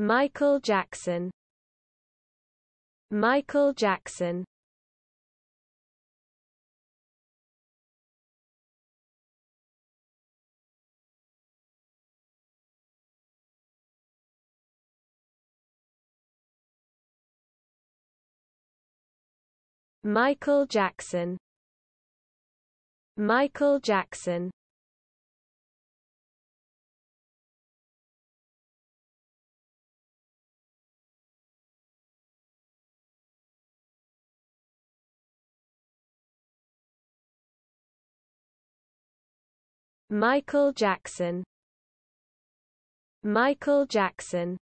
Michael Jackson. Michael Jackson. Michael Jackson. Michael Jackson. Michael Jackson. Michael Jackson.